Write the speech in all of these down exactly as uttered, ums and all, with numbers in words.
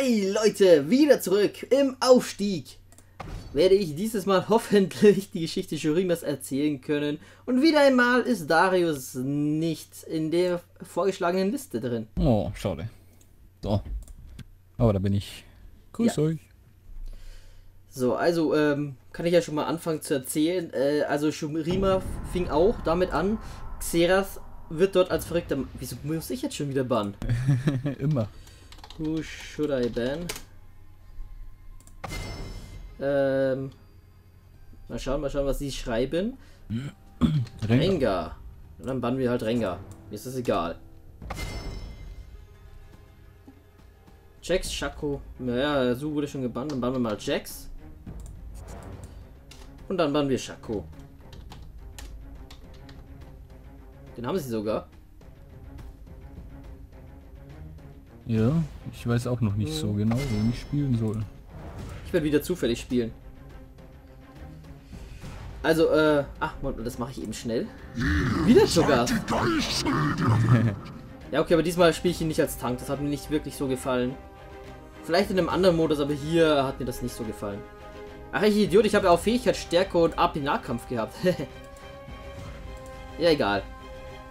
Hi Leute, wieder zurück im Aufstieg. Werde ich dieses Mal hoffentlich die Geschichte Shurimas erzählen können. Und wieder einmal ist Darius nicht in der vorgeschlagenen Liste drin. Oh, schade. So. Aber da bin ich. Grüß ja. euch. So, also ähm, kann ich ja schon mal anfangen zu erzählen. Äh, also Shurima fing auch damit an. Xerath wird dort als verrückter... Wieso muss ich jetzt schon wieder bannen? Immer. Who should I ban? Ähm, mal schauen, mal schauen, was sie schreiben. Rengar. Rengar. Und dann bannen wir halt Rengar. Mir ist das egal. Jax, Schako. Naja, so wurde schon gebannt. Dann bannen wir mal Jax. Und dann bannen wir Schako. Den haben sie sogar. Ja, ich weiß auch noch nicht hm. so genau, wen ich spielen soll. Ich werde wieder zufällig spielen. Also, äh, ach, das mache ich eben schnell. Wieder sogar. Ja, okay, aber diesmal spiele ich ihn nicht als Tank. Das hat mir nicht wirklich so gefallen. Vielleicht in einem anderen Modus, aber hier hat mir das nicht so gefallen. Ach, ich Idiot, ich habe ja auch Fähigkeit, Stärke und A P Nahkampf gehabt. Ja, egal.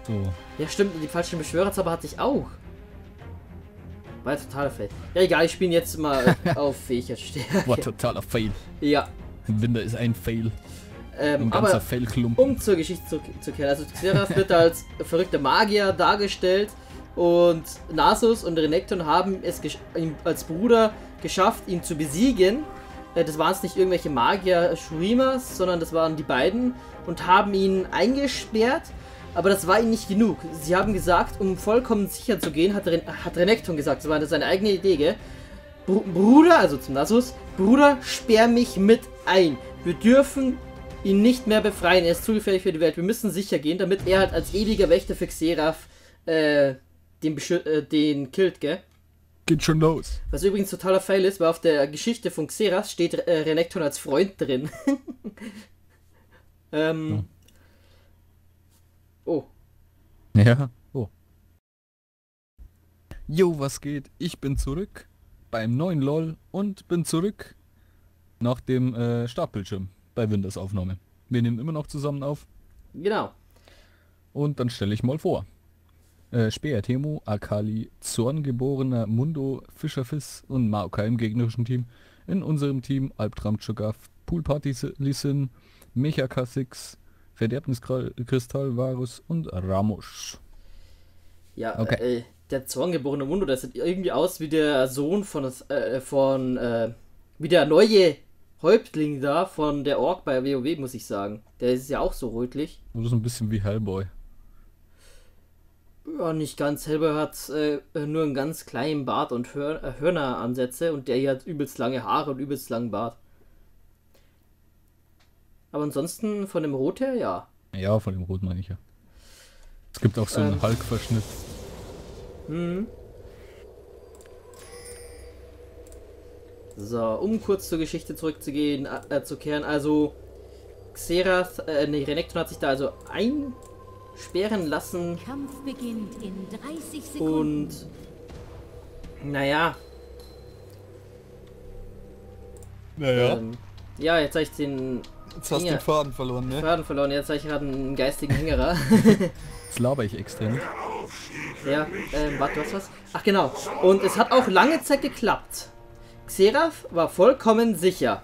So. Ja, stimmt, die falschen Beschwörerzauber hatte ich auch. War ein totaler Fail. Ja, egal, ich spiele jetzt mal auf Fähigkeit Stärke. War totaler Fail. Ja. Winter ist ein Fail. Ähm, ein ganzer Fail-Klumpen. Um zur Geschichte zurückzukehren. Also Xerath wird als verrückter Magier dargestellt und Nasus und Renekton haben es als Bruder geschafft, ihn zu besiegen. Das waren es nicht irgendwelche Magier Shurimas, sondern das waren die beiden und haben ihn eingesperrt. Aber das war ihnen nicht genug. Sie haben gesagt, um vollkommen sicher zu gehen, hat, Ren hat Renekton gesagt, das war seine eigene Idee, gell? Br Bruder, also zum Nasus, Bruder, sperr mich mit ein. Wir dürfen ihn nicht mehr befreien, er ist zu gefährlich für die Welt. Wir müssen sicher gehen, damit er halt als ewiger Wächter für Xerath äh, den, Beschü äh, den killt, gell? Geht schon los. Was übrigens totaler Fail ist, weil auf der Geschichte von Xerath steht äh, Renekton als Freund drin. ähm... Ja. Oh. Ja, oh. Jo, was geht? Ich bin zurück beim neuen LOL und bin zurück nach dem äh, Startbildschirm bei Windows-Aufnahme. Wir nehmen immer noch zusammen auf. Genau. Und dann stelle ich mal vor. Äh, Späher-Teemo, Akali, Zorngeborener Mundo, Fischer-Fizz und Maokai im gegnerischen Team. In unserem Team Alptraum-Cho'Gath, Poolparty Lee Sin, Mecha-Kha'Zix, Verderbniskristall, Varus und Ramosch. Ja, okay. Äh, der Zorngeborene Mundo, das sieht irgendwie aus wie der Sohn von, äh, von äh, wie der neue Häuptling da von der Ork bei WoW, muss ich sagen. Der ist ja auch so rötlich. Und das ist ein bisschen wie Hellboy. Ja, nicht ganz. Hellboy hat äh, nur einen ganz kleinen Bart und Hör äh, Hörneransätze und der hier hat übelst lange Haare und übelst langen Bart. Aber ansonsten von dem Rot her, ja. Ja, von dem Rot meine ich ja. Es gibt auch so einen ähm. Hulk-Verschnitt. Hm. So, um kurz zur Geschichte zurückzugehen, äh, zu kehren. Also, Xerath, äh, nee, Renekton hat sich da also einsperren lassen. Kampf beginnt in dreißig Sekunden. Und, naja. Naja. Ähm, ja, jetzt habe ich den... Jetzt hast du den Faden verloren, ne? Faden verloren, jetzt habe ich gerade einen geistigen Hängerer. Jetzt laber ich extrem. Ja, ähm, warte, was, was? Ach genau, und es hat auch lange Zeit geklappt. Xerath war vollkommen sicher.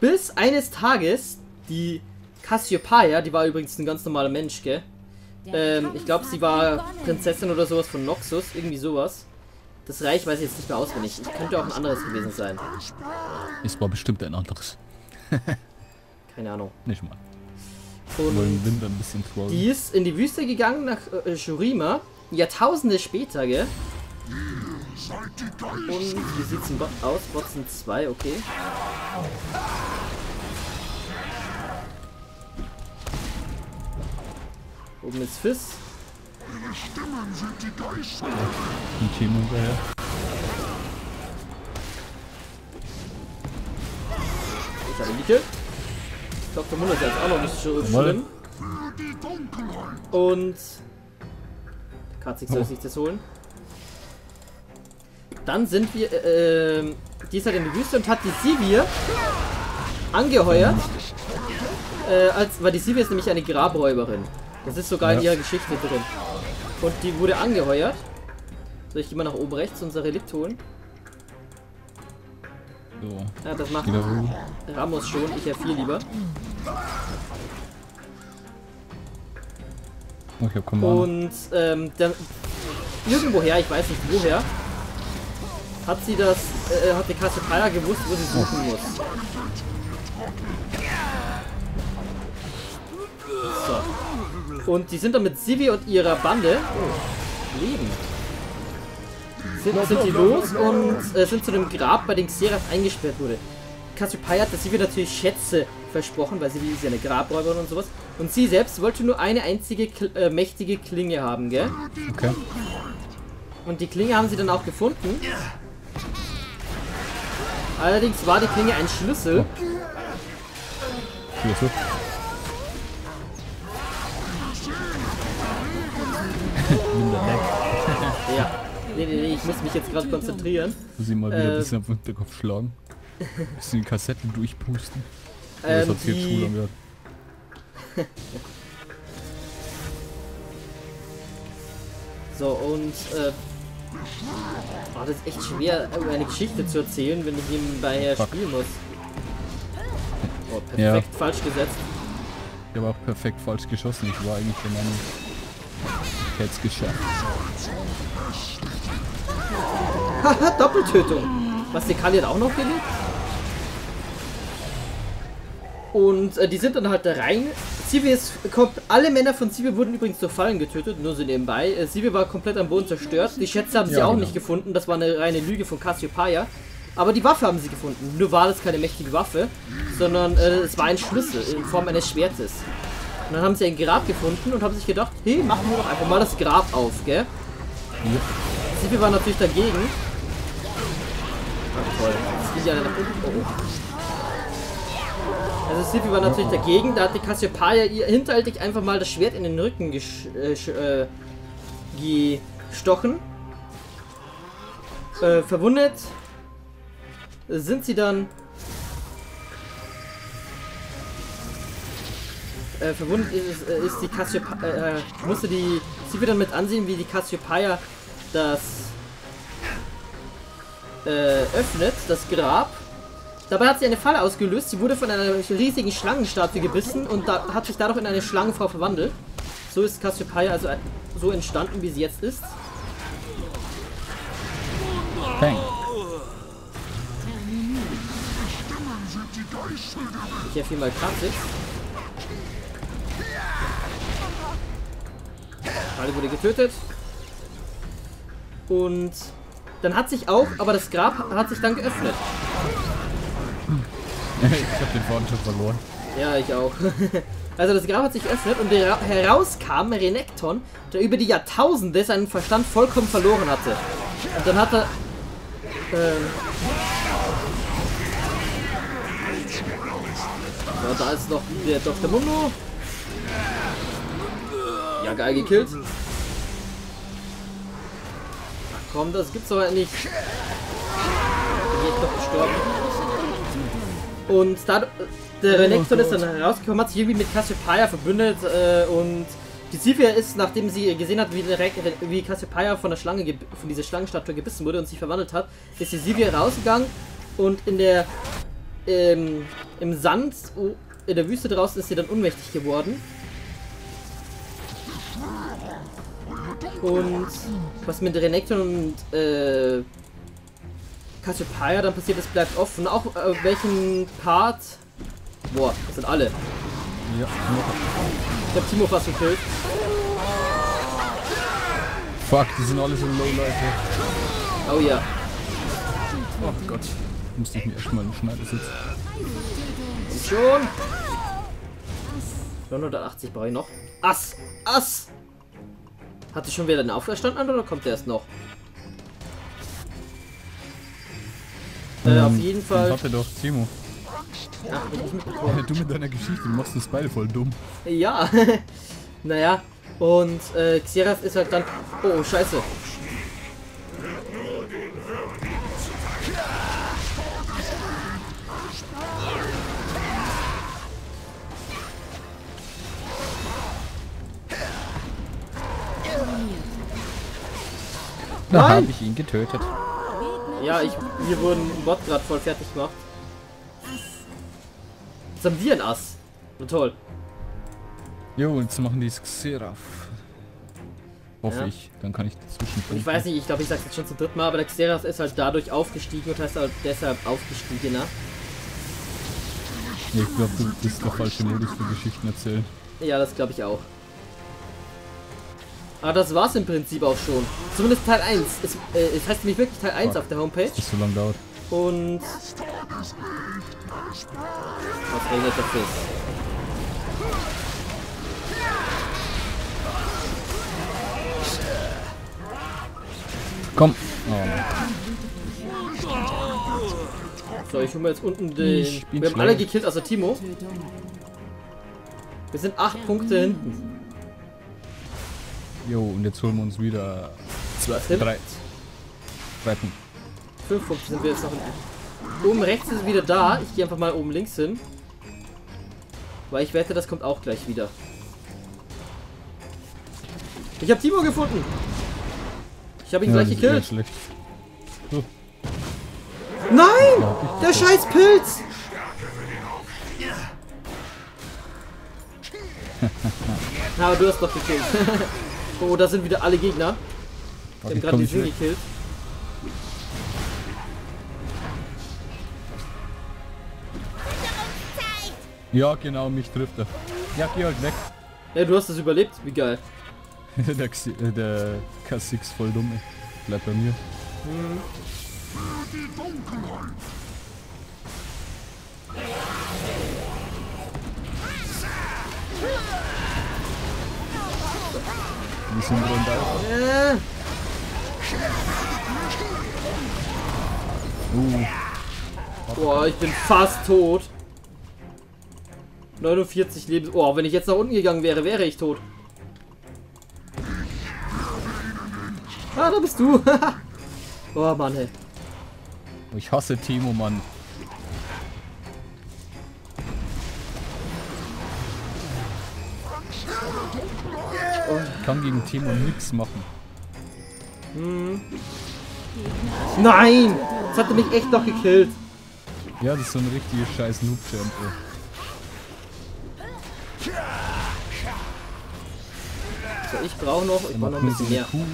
Bis eines Tages, die Cassiopeia, die war übrigens ein ganz normaler Mensch, gell? Ähm, ich glaube, sie war Prinzessin oder sowas von Noxus, irgendwie sowas. Das Reich weiß ich jetzt nicht mehr auswendig. Könnte auch ein anderes gewesen sein. Es war bestimmt ein anderes. Keine Ahnung. Nicht mal. Und wollen Winter ein bisschen trollen. Die ist in die Wüste gegangen nach äh, Shurima. Jahrtausende später, gell? Und wie sieht's im Bot aus? Bot sind zwei, okay. Oben ist Fizz. Die Teemo daher. Ich habe Mieke. Ich glaube, der Mundo ist jetzt auch noch nicht so schlimm. Und Kha'Zix soll sich das holen. Dann sind wir, äh, die ist halt in der Wüste und hat die Sivir angeheuert. Äh, als, weil die Sivir ist nämlich eine Grabräuberin. Das ist sogar ja. in ihrer Geschichte drin. Und die wurde angeheuert. Soll ich die mal nach oben rechts, unser Relikt holen? So. Ja, das macht Rammus schon. Ich ja viel lieber. Oh, ich hab Command. Und, ähm, dann... Irgendwoher, ich weiß nicht woher, hat sie das, äh, hat die Cassiopeia gewusst, wo sie suchen oh. muss. So. Und die sind dann mit Sivir und ihrer Bande oh. leben. Sind, sind die los und äh, sind zu dem Grab, bei dem Xerath eingesperrt wurde. Cassiopeia hat Sivir natürlich Schätze versprochen, weil sie ist ja eine Grabräuberin und sowas. Und sie selbst wollte nur eine einzige Kl äh, mächtige Klinge haben, gell? Okay. Und die Klinge haben sie dann auch gefunden. Allerdings war die Klinge ein Schlüssel. Schlüssel. Ja. Nee, nee, nee, ich muss mich jetzt gerade konzentrieren. Muss ich mal wieder äh, ein bisschen auf den Hinterkopf schlagen. Ein bisschen die Kassetten durchpusten. Ähm, das hat sich jetzt schwul angehört. So, und äh, oh, das ist echt schwer, eine Geschichte zu erzählen, wenn ich nebenbei Fuck. spielen muss. Oh, perfekt ja. falsch gesetzt. Ich habe auch perfekt falsch geschossen, ich war eigentlich der Meinung, ich hätte es geschafft. Haha, Doppeltötung! Was, die Kali hat auch noch gelebt? Und äh, die sind dann halt da rein. Sivir ist, kommt, alle Männer von Sivir wurden übrigens durch Fallen getötet, nur so nebenbei. Äh, Sivir war komplett am Boden zerstört. Die Schätze haben sie ja, auch genau. nicht gefunden, das war eine reine Lüge von Cassiopeia. Aber die Waffe haben sie gefunden. Nur war das keine mächtige Waffe, sondern äh, es war ein Schlüssel in Form eines Schwertes. Und dann haben sie ein Grab gefunden und haben sich gedacht, hey, machen wir doch einfach mal das Grab auf, gell? Ja. Sivir war natürlich dagegen. Ach toll, jetzt geht ja einer nach unten. Oh. Also Sivir war natürlich dagegen, da hat die Cassiopeia ihr hinterhältig einfach mal das Schwert in den Rücken gesch äh, gestochen. Äh, verwundet sind sie dann... Äh, verwundet ist, ist die Cassiopeia... Äh, musste die Sivir dann mit ansehen, wie die Cassiopeia das... Äh, öffnet, das Grab. Dabei hat sie eine Falle ausgelöst, sie wurde von einer riesigen Schlangenstatue gebissen und da hat sich dadurch in eine Schlangenfrau verwandelt. So ist Cassiopeia also so entstanden, wie sie jetzt ist. Bang. Ich habe hier mal Kha'Zix. Alle wurde getötet. Und dann hat sich auch, aber das Grab hat sich dann geöffnet. Ich hab den vorhin schon verloren. Ja, ich auch. Also das Grab hat sich geöffnet und herauskam Renekton, der über die Jahrtausende seinen Verstand vollkommen verloren hatte. Und dann hat er... Äh, ja, da ist noch der Doktor Mundo. Ja, geil gekillt. Ach komm, das gibt's aber nicht. Bin ich doch gestorben. Und da, der Renekton ist dann herausgekommen, hat sich irgendwie mit Cassiopeia verbündet äh, und die Sivir ist, nachdem sie gesehen hat, wie, der Re wie Cassiopeia von der Schlange, von dieser Schlangenstatue gebissen wurde und sich verwandelt hat, ist die Sivir rausgegangen und in der, ähm, im Sand, in der Wüste draußen ist sie dann ohnmächtig geworden. Und was mit Renekton und, äh, Cassiopeia dann passiert, es bleibt offen. Auch äh, welchen Part? Boah, das sind alle. Ja. Ich hab Teemo fast gekillt. Fuck, die sind alle so low, Leute. Oh ja. Oh Gott. Musste ich mir erstmal einen Schneider sitzen. Und schon. hundertachtzig brauche ich noch. Ass! Ass! Hat sich schon wieder den Aufstand an oder kommt der erst noch? Äh, auf jeden Fall. Warte doch, Teemo. Ach, ich du mit deiner Geschichte machst uns beide voll dumm. Ja. Naja. Und äh, Xerath ist halt dann. Oh, scheiße. Da habe ich ihn getötet. Ja, ich, hier wurden ein Bot gerade voll fertig gemacht. Jetzt haben wir einen Ass. Na toll. Jo, jetzt machen die Xerath. Hoffe ja. ich. Dann kann ich dazwischen. Und ich weiß nicht, ich glaube, ich sage jetzt schon zum dritten Mal, aber der Xerath ist halt dadurch aufgestiegen und heißt halt deshalb aufgestiegener. Ich glaube, du bist der falsche Modus für Geschichten erzählen. Ja, das glaube ich auch. Aber das war's im Prinzip auch schon. Zumindest Teil eins. Es, äh, es heißt nämlich wirklich Teil eins Fuck. auf der Homepage. Das ist so lange dauert. Und... Was regnet der Fizz? Komm! Oh. So, ich hole mir jetzt unten den... Wir haben alle gekillt, also Teemo. Wir sind acht Punkte hinten. Jo, und jetzt holen wir uns wieder zwei, drei, drei Punkte. Fünf Punkte sind wir jetzt noch in. Oben rechts ist wieder da. Ich gehe einfach mal oben links hin. Weil ich wette, das kommt auch gleich wieder. Ich habe Teemo gefunden. Ich habe ihn ja, gleich gekillt. Oh. Nein! Ja, der scheiß Pilz! Aber du hast doch gekillt. Oh, da sind wieder alle Gegner. Ich hab gerade die Sinn gekillt. Ja, genau, mich trifft er. Ja, geh halt weg. Ja, du hast das überlebt, wie geil. der Xi äh, der Kha'Zix voll dumm, ey. Bleibt bei mir. Mhm. Wir sind runter. Uh. Boah, ich bin fast tot. neunundvierzig Leben. Oh, wenn ich jetzt nach unten gegangen wäre, wäre ich tot. Ah, da bist du. Oh Mann, ey. Ich hasse Teemo, Mann. Ich kann gegen Teemo nichts machen. Hm. Nein! Das hat er mich echt noch gekillt. Ja, das ist so ein richtiger scheiß Noob-Champ. So, ich brauche noch, ich brauche noch ein bisschen mehr. Kuh.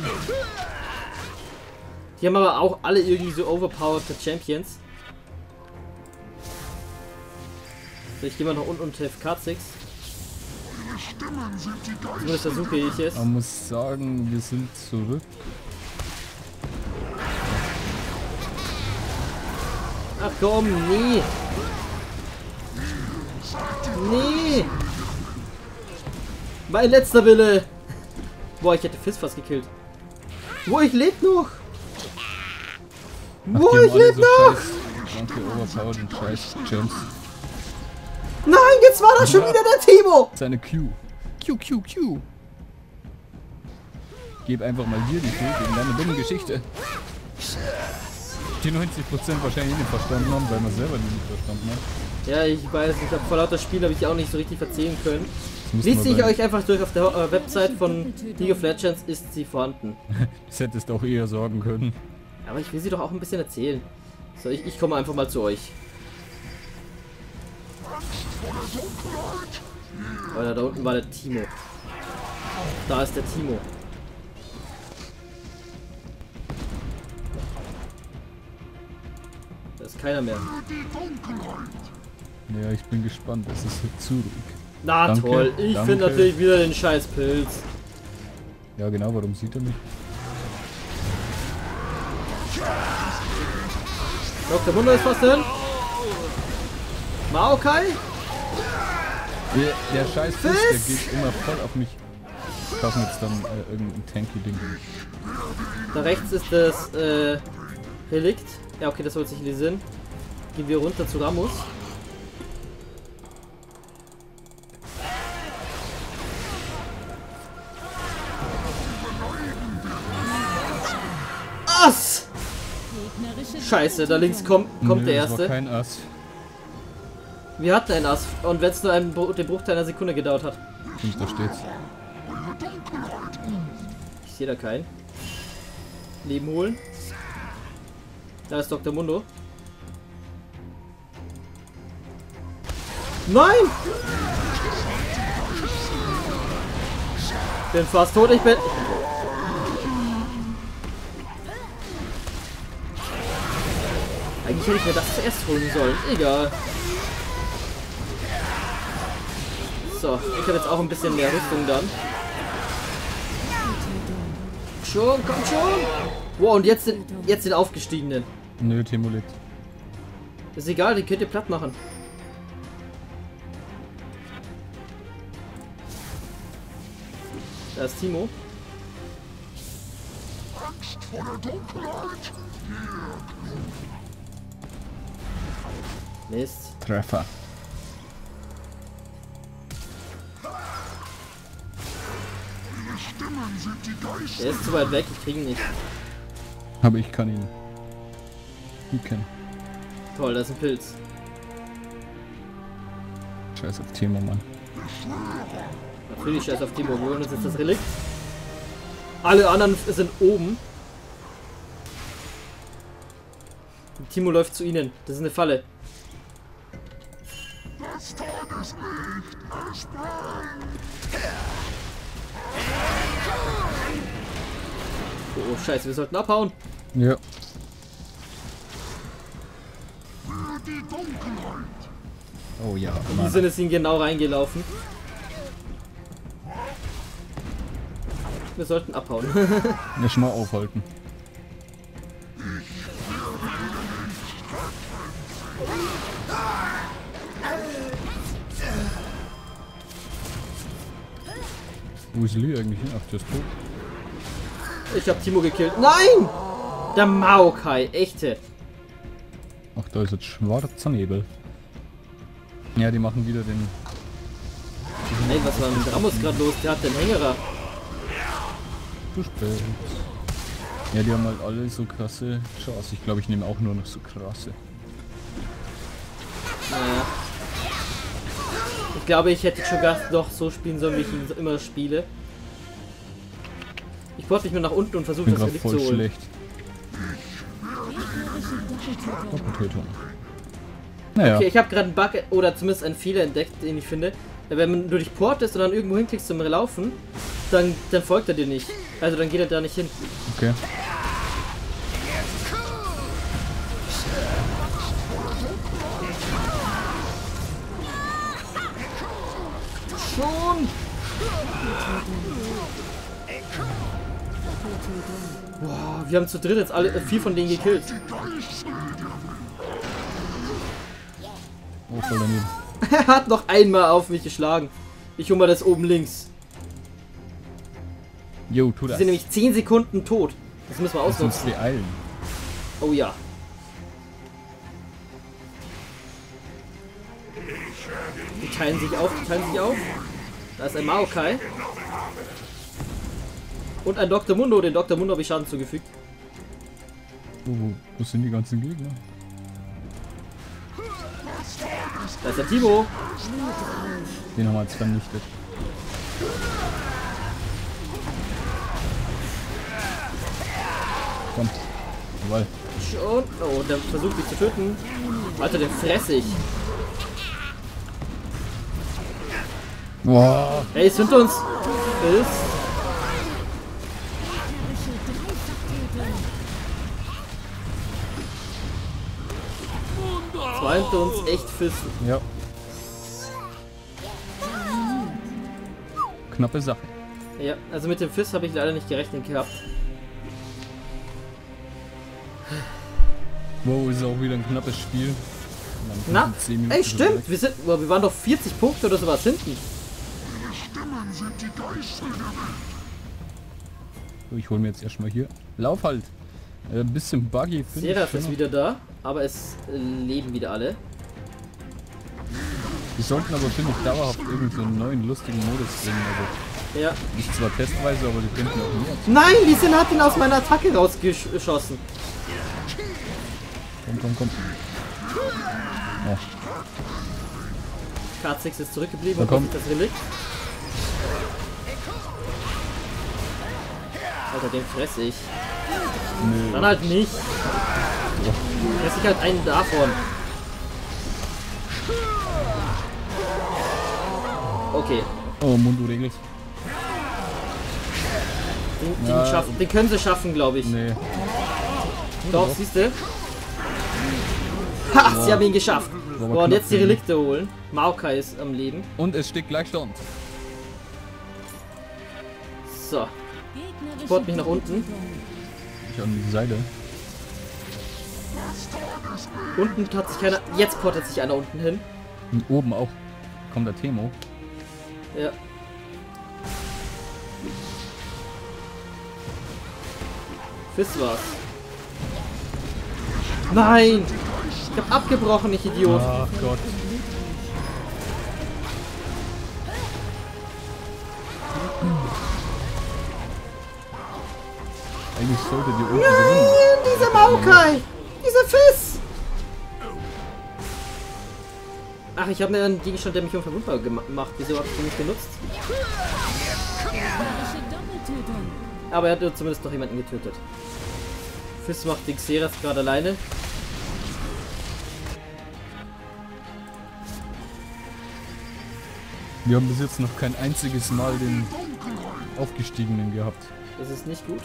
Die haben aber auch alle irgendwie so overpowered Champions. So, ich gehe mal nach unten und helfe Kha'Zix. Zumindest versuche ich es. Man muss sagen, wir sind zurück. Ach komm, nee! Nee! Mein letzter Wille! Boah, ich hätte Fizz fast gekillt. Boah, ich lebe noch! Ach, Boah, ich lebe so noch! Danke, overpowered und scheiß Gems. Nein, jetzt war das schon ja. wieder der Teemo! Seine Q. Q, Q, Q. Gib einfach mal dir die Q gegen deine dumme Geschichte. Die neunzig Prozent wahrscheinlich nicht verstanden haben, weil man selber die nicht verstanden hat. Ja, ich weiß, ich habe vor lauter Spiel habe ich auch nicht so richtig verzählen können. Liest ich euch einfach durch, auf der Website von League of Legends ist sie vorhanden. Das hättest du auch eher sorgen können. Aber ich will sie doch auch ein bisschen erzählen. So, ich, ich komme einfach mal zu euch. Alter, da unten war der Teemo. Da ist der Teemo. Da ist keiner mehr. Ja, ich bin gespannt, es ist jetzt zurück. Na danke, toll, ich finde natürlich wieder den scheiß Pilz. Ja genau, warum sieht er mich? Doch, der Mundo ist fast hin. Maokai? Der, der scheiß Fisch, der geht immer voll auf mich. Ich kaufe jetzt dann äh, irgendein Tanky-Ding. Da rechts ist das äh, Relikt. Ja, okay, das holt sich in den Sinn. Gehen wir runter zu Rammus. Ass! Scheiße, da links kommt, kommt Nö, der erste. Das war kein Ass. Wir hatten einen Ass und wenn es nur einen Br den Bruchteil einer Sekunde gedauert hat. Da steht's. Ich sehe da keinen. Leben holen. Da ist Doktor Mundo. Nein! Bin fast tot, ich bin... Eigentlich hätte ich mir das zuerst holen sollen. Egal. So, ich habe jetzt auch ein bisschen mehr Rüstung dann. Schon, komm schon! Wow, und jetzt sind jetzt den Aufgestiegenen. Nö, Teemo lebt. Ist egal, die könnt ihr platt machen. Da ist Teemo. Angst vor der Dunkelheit. Mist. Treffer. Der ist zu weit weg, ich krieg ihn nicht. Aber ich kann ihn. Ich kann. Toll, da ist ein Pilz. Scheiß auf Teemo, Mann. Natürlich scheiß auf Teemo. Wir holen uns jetzt das Relikt. Alle anderen sind oben. Und Teemo läuft zu ihnen. Das ist eine Falle. Das Tor ist nicht ersprungen. Oh Scheiße, wir sollten abhauen. Ja. Oh ja. Die sind es ihnen genau reingelaufen. Wir sollten abhauen. Nicht mal aufhalten. Wo ist Lee eigentlich hin? Ach, der ist tot. Ich hab Teemo gekillt. Nein! Der Maokai, echte. Ach, da ist jetzt schwarzer Nebel. Ja, die machen wieder den... Ey, was war mit Rammus gerade los? Der hat den Hängerer. Zu spät. Ja, die haben halt alle so krasse Chance. Ich glaube, ich nehme auch nur noch so krasse. Naja. Ich glaube, ich hätte Cho'Gath doch so spielen sollen, wie ich ihn immer spiele. Ich porte mich nur nach unten und versuche das Relikt zu holen. Schlecht. Naja. Okay, ich habe gerade einen Bug oder zumindest einen Fehler entdeckt, den ich finde. Wenn du dich portest und dann irgendwo hinklickst zum Laufen, dann, dann folgt er dir nicht. Also dann geht er da nicht hin. Okay. Schon! Wow, wir haben zu dritt jetzt alle äh, vier von denen gekillt. Oh, voll daneben. Er hat noch einmal auf mich geschlagen. Ich hole mal das oben links. Jo, tu das. Die sind nämlich zehn Sekunden tot. Das müssen wir ausnutzen. Oh ja. Die teilen sich auf, die teilen sich auf. Da ist ein Maokai. Und ein Doktor Mundo, den Doktor Mundo habe ich Schaden zugefügt. Oh, wo sind die ganzen Gegner? Da ist der Teemo. Den haben wir jetzt vernichtet. Kommt. Jawohl. Schon. Oh, der versucht mich zu töten. Alter, den fress ich. Wow. Hey, es sind uns. Ist. Meint uns echt Fizz. Ja. Knappe Sache. Ja, also mit dem Fizz habe ich leider nicht gerechnet gehabt. Wow, ist auch wieder ein knappes Spiel. Knapp? Ey, stimmt. Wir, sind, wir waren doch vierzig Punkte oder sowas hinten. So, ich hole mir jetzt erstmal hier. Lauf halt. Ein bisschen buggy. Seraph ist wieder da, aber es leben wieder alle. Wir sollten aber, finde ich, dauerhaft irgendeinen neuen lustigen Modus bringen. Also ja. Nicht zwar testweise, aber die könnten auch nicht. Nein, Lee Sin hat ihn aus meiner Attacke rausgeschossen. Komm, komm, komm. Oh. Kha'Zix ist zurückgeblieben und kommt das Relikt. Alter, den fresse ich. Nö. Dann halt nicht. Fress ich halt einen davon. Okay. Oh, Mundo regelt. Den, den, ja. Den können sie schaffen, glaube ich. Nee. Doch, doch. Siehst du? Ha, wow. Sie haben ihn geschafft. Boah, wow, und jetzt die Relikte holen. Maokai ist am Leben. Und es steht Gleichstand. So. Ich bohrt mich nach unten. Ich an die Seite. Unten hat sich keiner. Jetzt portet sich einer unten hin. Und oben auch. Kommt der Teemo. Ja. Fizz war's. Nein! Ich hab abgebrochen, ich Idiot. Ach Gott. Eigentlich sollte die oben gewinnen. Nein, dieser Maokai! Dieser Fizz! Ach, ich habe mir einen Gegenstand, der mich unverwundbar gemacht. Wieso habe ich den nicht genutzt? Aber er hat zumindest noch jemanden getötet. Fizz macht den Xerath gerade alleine. Wir haben bis jetzt noch kein einziges Mal den Aufgestiegenen gehabt. Das ist nicht gut.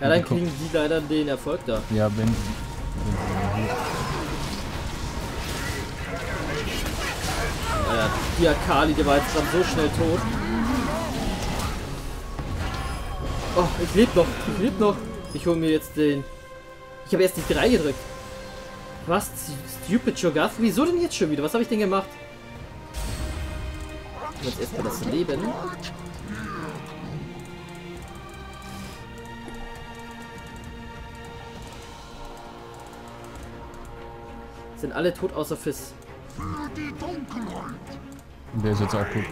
Ja, dann kriegen die leider den Erfolg da. Ja, wenn... wenn ja, die Akali, der war jetzt dann so schnell tot. Oh, ich lebe noch, ich lebe noch. Ich hole mir jetzt den... Ich habe erst die drei gedrückt. Was? Stupid Cho'Gath? Wieso denn jetzt schon wieder? Was habe ich denn gemacht? Jetzt erstmal das Leben. Sind alle tot außer Fizz. Der ist jetzt auch gut.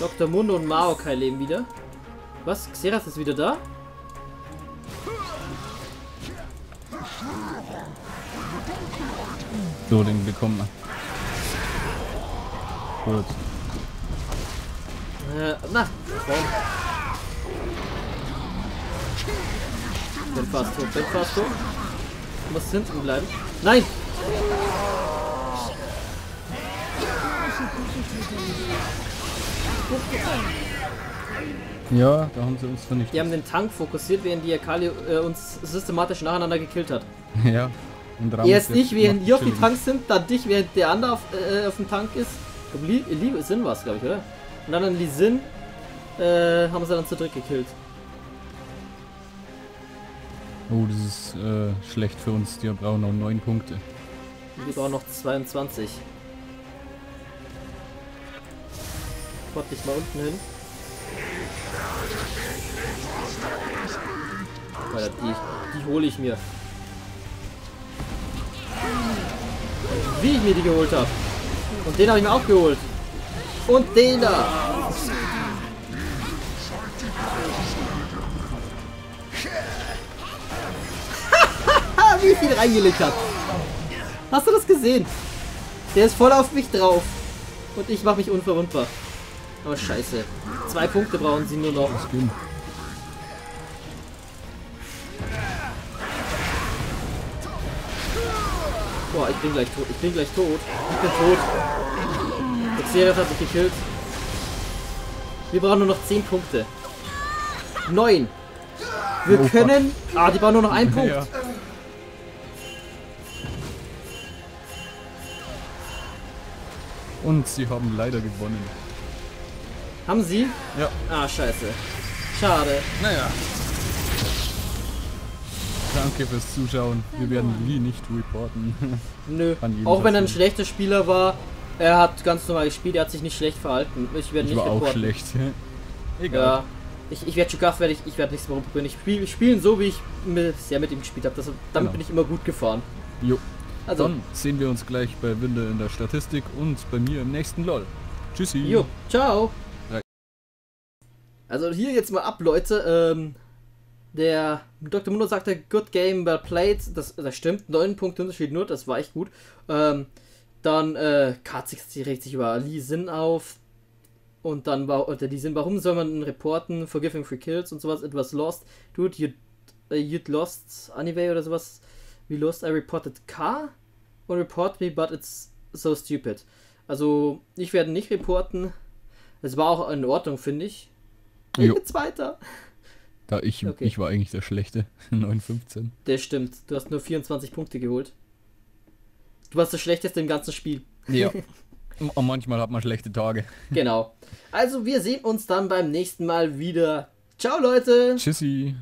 Doktor Mundo und Maokai leben wieder. Was? Xerath ist wieder da? So, den bekommen wir. Gut. Äh, na, komm. Bin fast tot, bin fast tot. Du musst hinten bleiben. Nein! Ja, da haben sie uns vernichtet. Die haben den Tank fokussiert, während die Akali äh, uns systematisch nacheinander gekillt hat. Ja. Und erst ich, während ihr auf die Tanks sind, dann dich, während der andere auf, äh, auf dem Tank ist. Lee, Lee Sin war es, glaube ich, oder? Und dann an Lee Sin äh, haben sie dann zu dritt gekillt. Oh, das ist äh, schlecht für uns. Die brauchen noch neun Punkte. Die brauchen noch zweiundzwanzig. Gott, dich mal unten hin. Alter, die, die hole ich mir. Wie ich mir die geholt habe. Und den habe ich mir auch geholt. Und den da. Wie ich ihn reingelegt habe. Hast du das gesehen? Der ist voll auf mich drauf. Und ich mache mich unverwundbar. Oh scheiße. Zwei Punkte brauchen sie nur noch. Boah, ich bin gleich tot. Ich bin gleich tot. Ich bin tot. Der Xerath hat mich gekillt. Wir brauchen nur noch zehn Punkte. neun. Wir oh, können... Fuck. Ah, die brauchen nur noch einen Punkt. Ja. Und sie haben leider gewonnen. Haben sie? Ja. Ah, scheiße. Schade. Naja. Danke fürs Zuschauen. Wir werden Lee nicht reporten. Nö. Auch wenn er ein schlechter Spieler war, er hat ganz normal gespielt, er hat sich nicht schlecht verhalten. Ich werde ich nicht war reporten. Auch schlecht. Egal. Ja. Ich, ich werde Cho'Gath, werde ich, ich werde nichts mehr probieren. Ich spiele spielen so, wie ich mit, ja, mit ihm gespielt habe. Das, damit genau. Bin ich immer gut gefahren. Jo. Also. Dann sehen wir uns gleich bei Winde in der Statistik und bei mir im nächsten LOL. Tschüssi. Jo. Ciao. Also hier jetzt mal ab, Leute. Ähm... Der Doktor Mundo sagte, good game, well played. Das, das stimmt, neun Punkte Unterschied nur, das war echt gut. Ähm, dann, äh, Kha'Zix regt sich über Lee Sin auf. Und dann war unter diesem, warum soll man reporten, forgiving free kills und sowas, etwas lost. Dude, you, uh, you'd lost anyway oder sowas. We lost, I reported car und report me, but it's so stupid. Also, ich werde nicht reporten. Es war auch in Ordnung, finde ich. Ich jo. bin Zweiter. Da ich, okay. ich war eigentlich der Schlechte. neun fünfzehn. Das stimmt. Du hast nur vierundzwanzig Punkte geholt. Du warst der Schlechteste im ganzen Spiel. Ja. Und manchmal hat man schlechte Tage. Genau. Also wir sehen uns dann beim nächsten Mal wieder. Ciao, Leute. Tschüssi.